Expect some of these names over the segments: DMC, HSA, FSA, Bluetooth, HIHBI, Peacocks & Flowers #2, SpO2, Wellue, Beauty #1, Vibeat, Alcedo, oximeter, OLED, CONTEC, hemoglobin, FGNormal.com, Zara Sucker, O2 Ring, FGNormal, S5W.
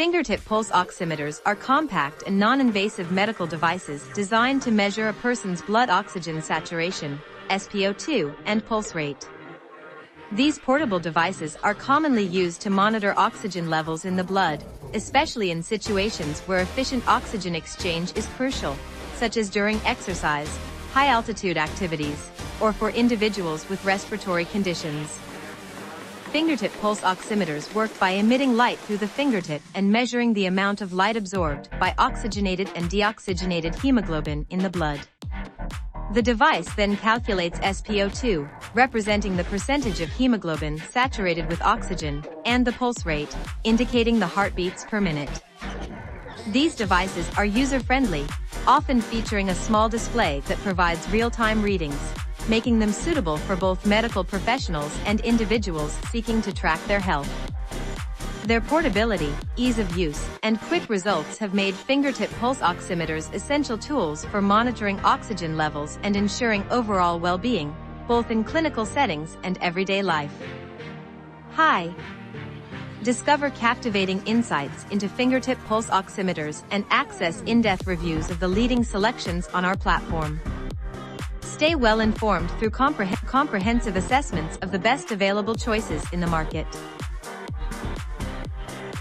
Fingertip pulse oximeters are compact and non-invasive medical devices designed to measure a person's blood oxygen saturation, SpO2, and pulse rate. These portable devices are commonly used to monitor oxygen levels in the blood, especially in situations where efficient oxygen exchange is crucial, such as during exercise, high-altitude activities, or for individuals with respiratory conditions. Fingertip pulse oximeters work by emitting light through the fingertip and measuring the amount of light absorbed by oxygenated and deoxygenated hemoglobin in the blood. The device then calculates SpO2, representing the percentage of hemoglobin saturated with oxygen, and the pulse rate, indicating the heartbeats per minute. These devices are user-friendly, often featuring a small display that provides real-time readings, making them suitable for both medical professionals and individuals seeking to track their health. Their portability, ease of use, and quick results have made fingertip pulse oximeters essential tools for monitoring oxygen levels and ensuring overall well-being, both in clinical settings and everyday life. Hi! Discover captivating insights into fingertip pulse oximeters and access in-depth reviews of the leading selections on our platform. Stay well informed through comprehensive assessments of the best available choices in the market.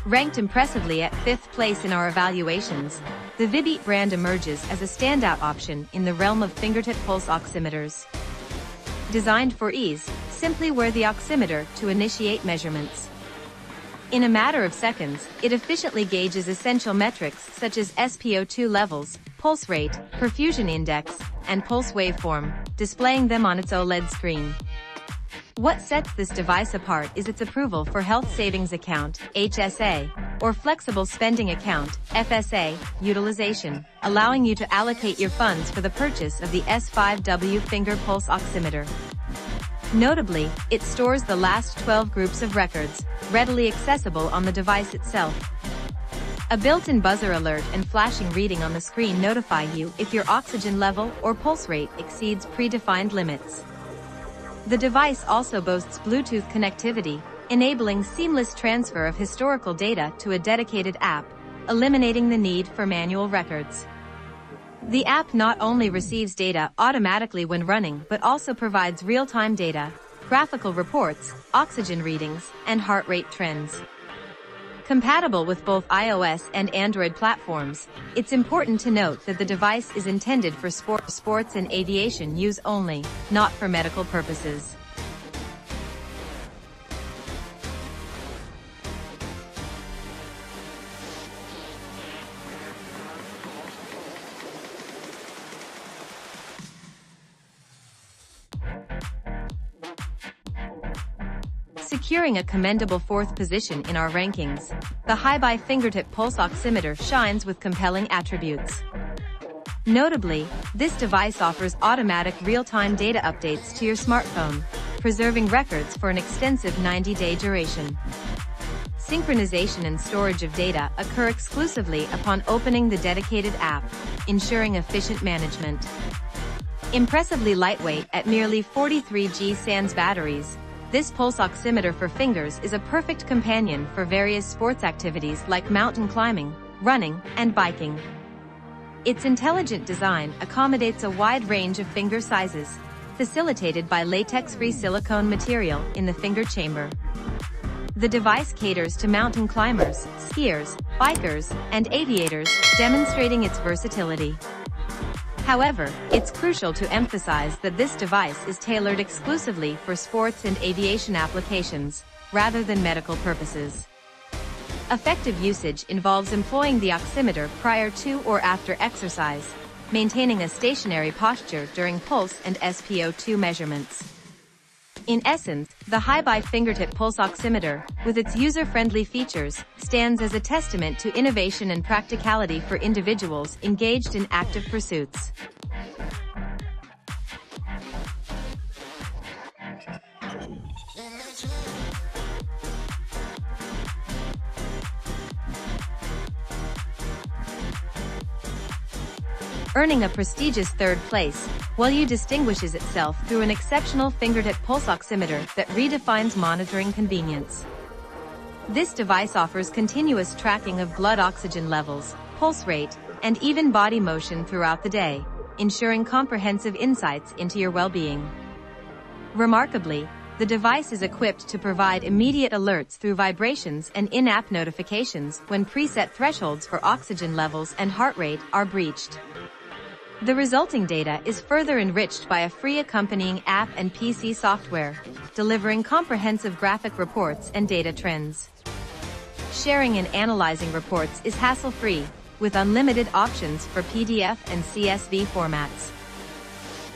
Ranked impressively at 5th place in our evaluations, the Vibeat brand emerges as a standout option in the realm of fingertip pulse oximeters. Designed for ease, simply wear the oximeter to initiate measurements. In a matter of seconds, it efficiently gauges essential metrics such as SpO2 levels, pulse rate, perfusion index, and pulse waveform, displaying them on its OLED screen. What sets this device apart is its approval for Health Savings Account, HSA, or Flexible Spending Account, FSA, utilization, allowing you to allocate your funds for the purchase of the S5W finger pulse oximeter. Notably, it stores the last 12 groups of records, readily accessible on the device itself. A built-in buzzer alert and flashing reading on the screen notify you if your oxygen level or pulse rate exceeds predefined limits. The device also boasts Bluetooth connectivity, enabling seamless transfer of historical data to a dedicated app, eliminating the need for manual records. The app not only receives data automatically when running but also provides real-time data, graphical reports, oxygen readings, and heart rate trends. Compatible with both iOS and Android platforms, it's important to note that the device is intended for sports and aviation use only, not for medical purposes. Securing a commendable 4th position in our rankings, the HIHBI fingertip pulse oximeter shines with compelling attributes. Notably, this device offers automatic real-time data updates to your smartphone, preserving records for an extensive 90-day duration. Synchronization and storage of data occur exclusively upon opening the dedicated app, ensuring efficient management. Impressively lightweight at merely 43 G-SANS batteries, this pulse oximeter for fingers is a perfect companion for various sports activities like mountain climbing, running, and biking. Its intelligent design accommodates a wide range of finger sizes, facilitated by latex-free silicone material in the finger chamber. The device caters to mountain climbers, skiers, bikers, and aviators, demonstrating its versatility. However, it's crucial to emphasize that this device is tailored exclusively for sports and aviation applications, rather than medical purposes. Effective usage involves employing the oximeter prior to or after exercise, maintaining a stationary posture during pulse and SpO2 measurements. In essence, the HIHBI fingertip pulse oximeter, with its user-friendly features, stands as a testament to innovation and practicality for individuals engaged in active pursuits. Earning a prestigious 3rd place, Wellue distinguishes itself through an exceptional fingertip pulse oximeter that redefines monitoring convenience. This device offers continuous tracking of blood oxygen levels, pulse rate, and even body motion throughout the day, ensuring comprehensive insights into your well-being. Remarkably, the device is equipped to provide immediate alerts through vibrations and in-app notifications when preset thresholds for oxygen levels and heart rate are breached. The resulting data is further enriched by a free accompanying app and PC software, delivering comprehensive graphic reports and data trends. Sharing and analyzing reports is hassle-free, with unlimited options for PDF and CSV formats.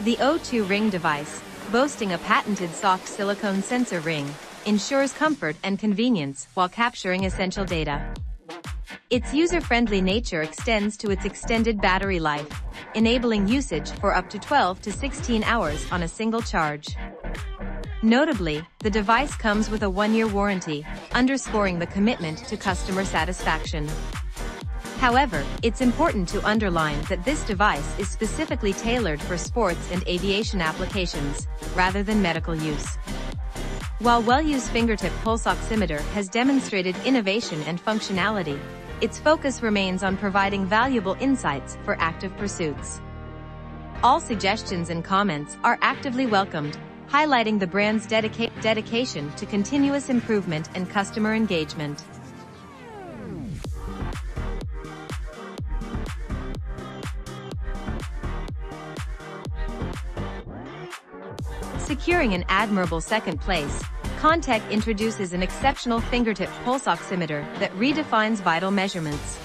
The O2 Ring device, boasting a patented soft silicone sensor ring, ensures comfort and convenience while capturing essential data. Its user-friendly nature extends to its extended battery life, enabling usage for up to 12 to 16 hours on a single charge. Notably, the device comes with a 1-year warranty, underscoring the commitment to customer satisfaction. However, it's important to underline that this device is specifically tailored for sports and aviation applications, rather than medical use. While Wellue's fingertip pulse oximeter has demonstrated innovation and functionality, its focus remains on providing valuable insights for active pursuits. All suggestions and comments are actively welcomed, highlighting the brand's dedication to continuous improvement and customer engagement. Securing an admirable second place, CONTEC introduces an exceptional fingertip pulse oximeter that redefines vital measurements.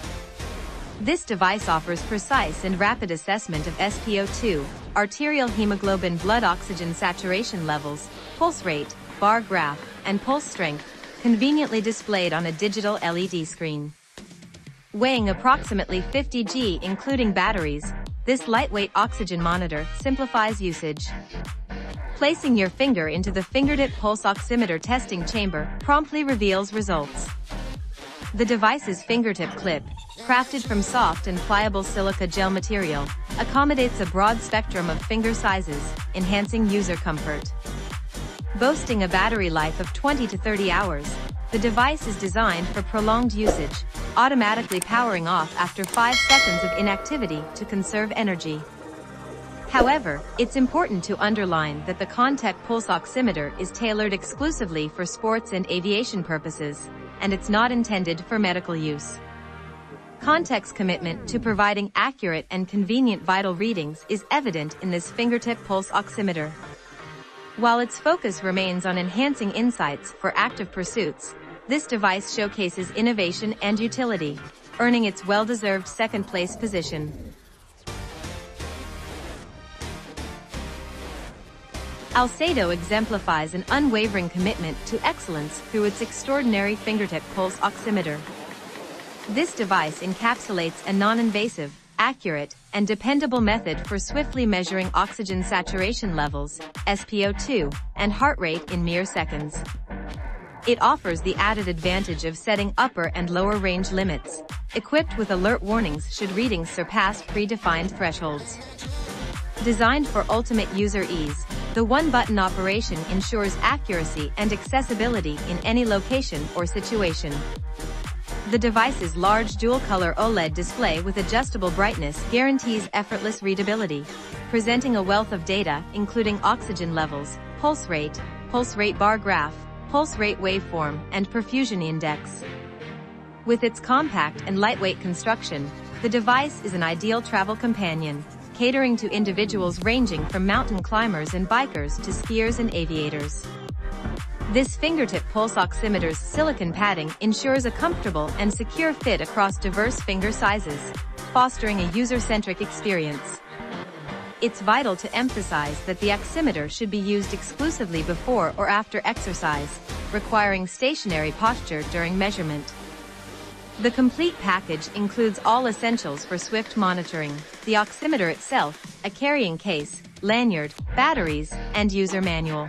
This device offers precise and rapid assessment of SpO2, arterial hemoglobin, blood oxygen saturation levels, pulse rate, bar graph, and pulse strength, conveniently displayed on a digital LED screen. Weighing approximately 50 g, including batteries, this lightweight oxygen monitor simplifies usage. Placing your finger into the fingertip pulse oximeter testing chamber promptly reveals results. The device's fingertip clip, crafted from soft and pliable silica gel material, accommodates a broad spectrum of finger sizes, enhancing user comfort. Boasting a battery life of 20 to 30 hours, the device is designed for prolonged usage, automatically powering off after 5 seconds of inactivity to conserve energy. However, it's important to underline that the CONTEC pulse oximeter is tailored exclusively for sports and aviation purposes, and it's not intended for medical use. CONTEC's commitment to providing accurate and convenient vital readings is evident in this fingertip pulse oximeter. While its focus remains on enhancing insights for active pursuits, this device showcases innovation and utility, earning its well-deserved second-place position. Alcedo exemplifies an unwavering commitment to excellence through its extraordinary fingertip pulse oximeter. This device encapsulates a non-invasive, accurate, and dependable method for swiftly measuring oxygen saturation levels, SpO2, and heart rate in mere seconds. It offers the added advantage of setting upper and lower range limits, equipped with alert warnings should readings surpass predefined thresholds. Designed for ultimate user ease, the one-button operation ensures accuracy and accessibility in any location or situation. The device's large dual-color OLED display with adjustable brightness guarantees effortless readability, presenting a wealth of data including oxygen levels, pulse rate bar graph, pulse rate waveform, and perfusion index. With its compact and lightweight construction, the device is an ideal travel companion, catering to individuals ranging from mountain climbers and bikers to skiers and aviators. This fingertip pulse oximeter's silicone padding ensures a comfortable and secure fit across diverse finger sizes, fostering a user-centric experience. It's vital to emphasize that the oximeter should be used exclusively before or after exercise, requiring stationary posture during measurement. The complete package includes all essentials for swift monitoring: the oximeter itself, a carrying case, lanyard, batteries, and user manual.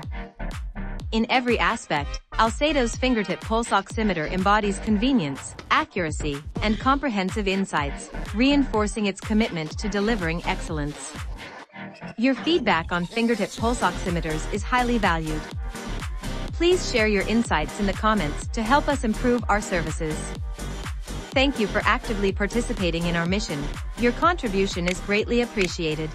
In every aspect, Alcedo's fingertip pulse oximeter embodies convenience, accuracy, and comprehensive insights, reinforcing its commitment to delivering excellence. Your feedback on fingertip pulse oximeters is highly valued. Please share your insights in the comments to help us improve our services. Thank you for actively participating in our mission. Your contribution is greatly appreciated.